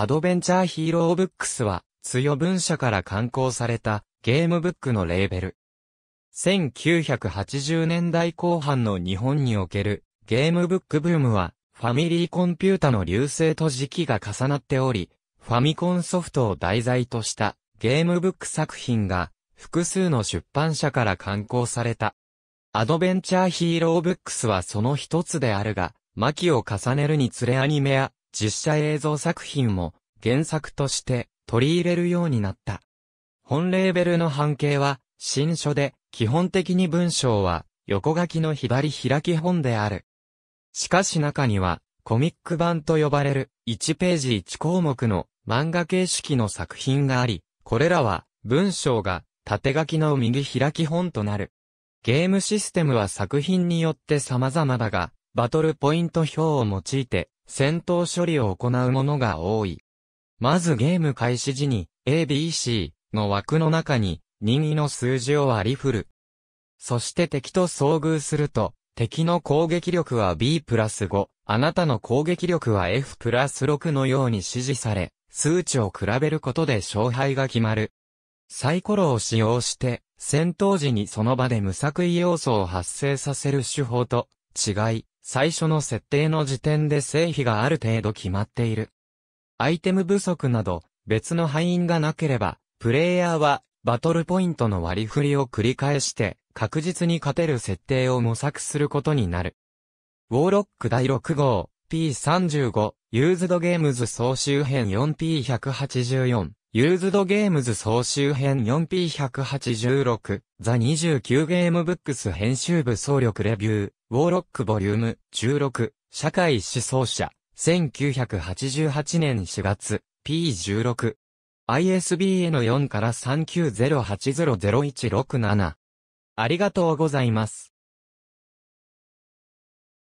アドベンチャーヒーローブックスは、ツヨ文社から刊行されたゲームブックのレーベル。1980年代後半の日本におけるゲームブックブームは、ファミリーコンピュータの隆盛と時期が重なっており、ファミコンソフトを題材としたゲームブック作品が複数の出版社から刊行された。アドベンチャーヒーローブックスはその一つであるが、巻を重ねるにつれアニメや実写映像作品も原作として取り入れるようになった。本レーベルの版型は新書で基本的に文章は横書きの左開き本である。しかし中にはコミック版と呼ばれる1ページ1項目の漫画形式の作品があり、これらは文章が縦書きの右開き本となる。ゲームシステムは作品によって様々だが、バトルポイント表を用いて戦闘処理を行うものが多い。まずゲーム開始時に ABC の枠の中に任意の数字を割り振る。そして敵と遭遇すると敵の攻撃力は B+5、あなたの攻撃力は F+6 のように指示され、数値を比べることで勝敗が決まる。サイコロを使用して戦闘時にその場で無作為要素を発生させる手法と違い、最初の設定の時点で成否がある程度決まっている。アイテム不足など別の敗因がなければ、プレイヤーはバトルポイントの割り振りを繰り返して確実に勝てる設定を模索することになる。ウォーロック第6号 P35 ユーズドゲームズ総集編 4P184 ユーズドゲームズ総集編 4P186 ザ29ゲームブックス編集部総力レビューウォーロックボリューム16社会思想者1988年4月、P16。ISBN4-390800167。ありがとうございます。